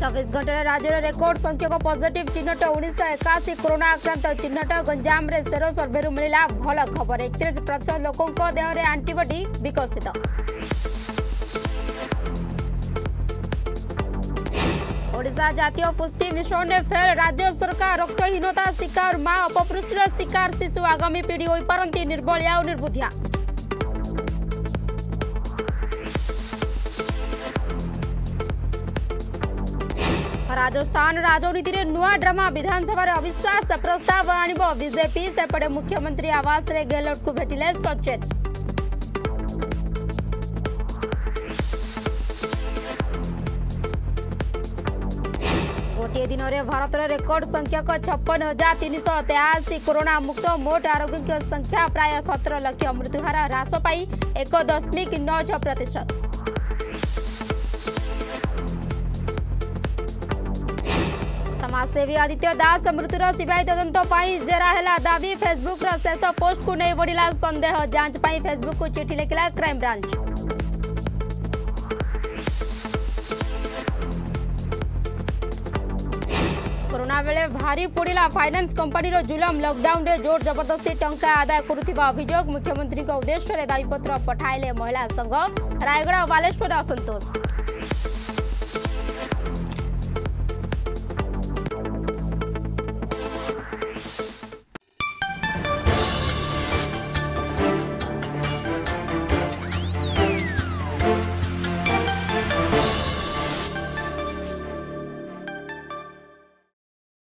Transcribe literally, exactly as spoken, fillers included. चौबीस घंटे राज्य रेकर्ड संख्यक पजिट चिन्हट उन्नीस एकाशी कोरोना आक्रांत चिन्हट गंजाम सेरो सर्वे मिला भल खबर एकतीस प्रतिशत लोकों देहरे आंटीबडी विकसित। ओडिशा जातीय पुष्टि मिशन ने फेल राज्य सरकार रक्तहीनता शिकार माँ अपपुष्टिर शिकार शिशु आगामी पीढ़ी हो पारती निर्बलिया और निर्बुद्धिया। राजस्थान राजनीति में नुआ ड्रामा विधानसभा अविश्वास प्रस्ताव आनिब बीजेपी सेपटे मुख्यमंत्री आवास रे गेहलोत को भेटिले सचेत। गोटे दिन में भारत रेकर्ड संख्यक छप्पन हजार तीन सौ तेयाशी कोरोना मुक्त मोट आरोग्य संख्या प्राय सत्रह लाख मृत्युहार ह्रास पाई एक दशमिक नौ छह प्रतिशत। समाजसेवी आदित्य दास मृत्युर सीबीआई तदंत जेरा है दावी फेसबुक शेष पोस्ट को नहीं बढ़ला संदेह जांच पर फेसबुक को चिठी लिखला क्राइम ब्रांच। कोरोना बेले भारी पड़ा फाइनेंस कंपनी जुलम लॉकडाउन रे जोर जबरदस्ती टंका आदाय करुथिबा अभियोग मुख्यमंत्री उद्देश्य दावीपत्र पठाइले महिला संघ रायगढ़ बालेश्वर असंतोष।